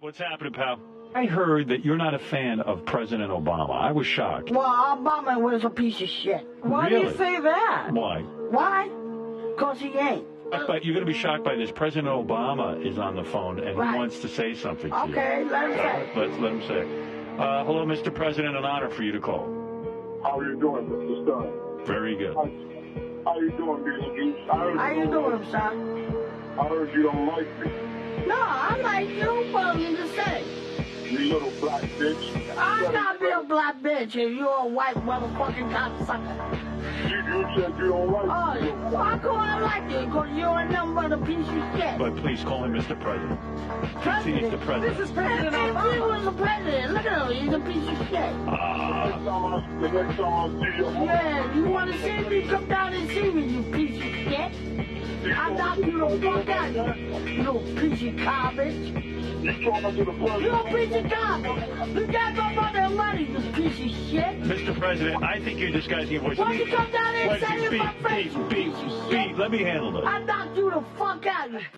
What's happening, pal? I heard that you're not a fan of President Obama. I was shocked. Well, Obama was a piece of shit. Why do you say that? Why? Why? Because he ain't. But you're going to be shocked by this. President Obama is on the phone and wants to say something to you. Okay, let him say it. Let's let him say it. Hello, Mr. President. An honor for you to call. How are you doing, Mr. Stern? Very good. How are you doing, Mr. How you doing, son? I heard you don't like me. No, I like you, but I'm just saying. You little black bitch. I'm not a black bitch if you're a white motherfucking cocksucker. You said you don't like me. Oh, I call him like it because you're nothing but a piece of shit. But please call him Mr. President. President? He's the president. This is President Obama. He was the president. Look at him. He's a piece of shit. The next time I see you. Yeah, you want to see me? Come down and see me, you piece of shit. I'll knock you the fuck out, you little piece of garbage. You're a piece of garbage. You got my mother's money, you piece of shit. Mr. President, I think you're disguising your voice. Why don't you come down and say it in my face, you piece of shit? Let me handle this. I knocked you the fuck out.